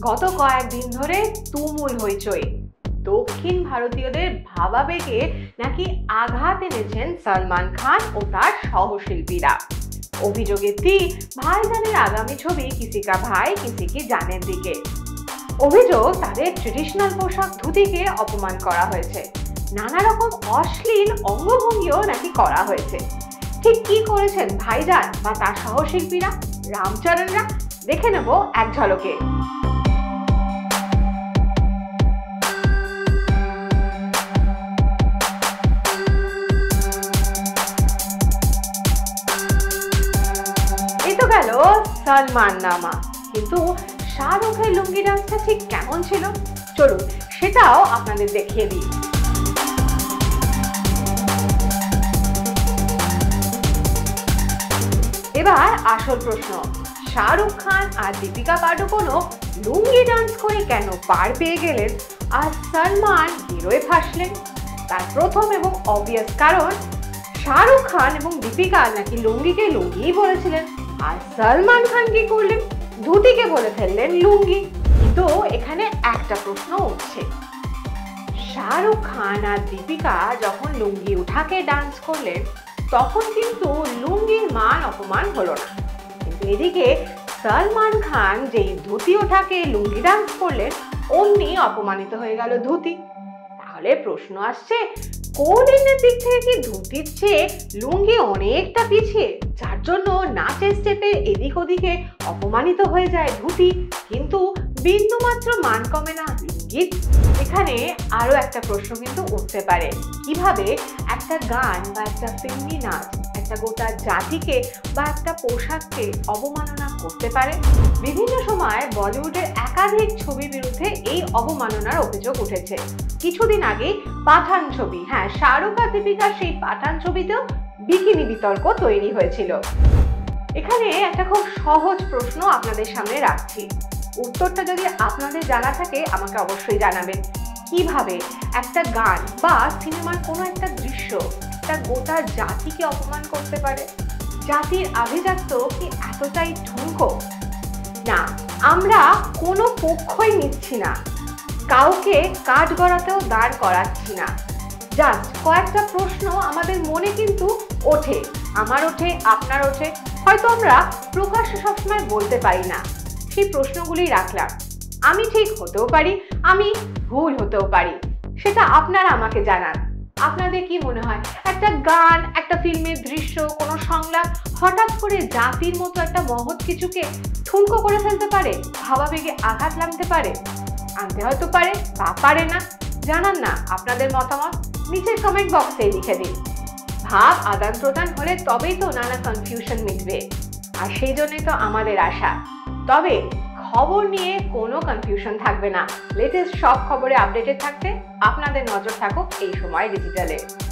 गत कयेकदिन धरे तुमुल हইচই दक्षिण भारतीयদের ভাবাবেগে নাকি আঘাত এনেছেন सलमान खान और তার সহশিল্পীরা। অভিযোগের তির ভাইজানের आगामी ছবি किसी का भाई किसी की जाने দিকে। অভিযোগ তাদের ট্র্যাডিশনাল পোশাক ধুতিকে অপমান করা হয়েছে, নানা রকম অশ্লীল অঙ্গভঙ্গিও নাকি করা হয়েছে। ঠিক কি করেছেন ভাইজান বা তার সহশিল্পীরা রামচরণরা দেখে নেব এক ঝলকে। सलमान नामा किन्तु शाहरुखेर लुंगी डांसटा ठीक केमन छिलो चलुन सेटाओ आपनादेर देखिए दिई। एबार आसल प्रश्न, शाहरुख खान और दीपिका पाडुकोनो लुंगी डांस करे केन पार पेये गेलेन और सलमान हिरोए फासलेन? तार प्रथम एबं अबवियास कारण शाहरुख खान और दीपिका नाकि लुंगिके लुंगिई बोलेछिलेन আর सलमान खान কি করলেন, ধুতিকে বলে ফেললেন লুঙ্গি। তো এখানে একটা প্রশ্ন উঠছে, শাহরুখ খান আর দীপিকা যখন লুঙ্গি উঠাকে ডান্স করলেন তখন কিন্তু লুঙ্গির মান অপমান হলো না, কিন্তু এদিকে সলমান খান যেই ধুতি ওঠাকে লুঙ্গি ডান্স করলেন অমনি অপমানিত হয়ে গেল ধুতি। তাহলে প্রশ্ন আসছে কোডিনের দিক থেকে কি ধুতির চেয়ে লুঙ্গি অনেকটা পিছিয়ে, যার জন্য নাচের স্টেপে এদিক ওদিকে অপমানিত হয়ে যায় ধুতি কিন্তু বিন্দুমাত্র মান কমে না লুঙ্গির? এখানে আরও একটা প্রশ্ন কিন্তু উঠতে পারে, কিভাবে একটা গান বা একটা ফিল্মি নাচ একটা গোটা জাতিকে বা একটা পোশাককে অবমাননা করতে পারে? বিভিন্ন সময় বলিউডের একাধিক ছবির বিরুদ্ধে এই অবমাননার অভিযোগ উঠেছে। কিছুদিন আগে পাঠান ছবি, হ্যাঁ শাহরুখ আর দীপিকার সেই পাঠান ছবিতেও বিকিনি বিতর্ক তৈরি হয়েছিল। এখানে একটা খুব সহজ প্রশ্ন আপনাদের সামনে রাখছি, উত্তরটা যদি আপনাদের জানা থাকে আমাকে অবশ্যই জানাবেন। কিভাবে একটা গান বা সিনেমার কোনো একটা দৃশ্য একটা গোটা জাতিকে অপমান করতে পারে? জাতির আভিজাত্য কি এতটাই ঠুনকো? না, আমরা কোনো পক্ষই নিচ্ছি না, কাউকে কাঠগড়াতেও দাঁড় করাচ্ছি না। জাস্ট কয়েকটা প্রশ্ন আমাদের মনে কিন্তু ওঠে, আমার ওঠে, আপনার ওঠে, হয়তো আমরা প্রকাশ্যে সবসময় বলতে পারি না, সেই প্রশ্নগুলি রাখলাম। আমি ঠিক হতেও পারি, আমি ভুল হতেও পারি, সেটা আপনারা আমাকে জানান। আপনাদের কি মনে হয় একটা গান, একটা ফিল্মের দৃশ্য, কোনো সংলাপ হঠাৎ করে জাতির মতো একটা মহৎ কিছুকে ঠুনকো করে ফেলতে পারে, ভাবাবেগে আঘাত লাগতে পারে? আনতে হয়তো পারে বা পারে না, জানান না আপনাদের মতামত, নিচের কমেন্ট বক্সে লিখে দিন। ভাব আদান প্রদান হলে তবেই তো নানা কনফিউশন মিটবে, আর সেই জন্যই তো আমাদের আশা। তবে খবর নিয়ে কোনো কনফিউশন থাকবে না, লেটেস্ট সব খবরে আপডেটেড থাকতে আপনাদের নজর থাকুক এই সময় ডিজিটালে।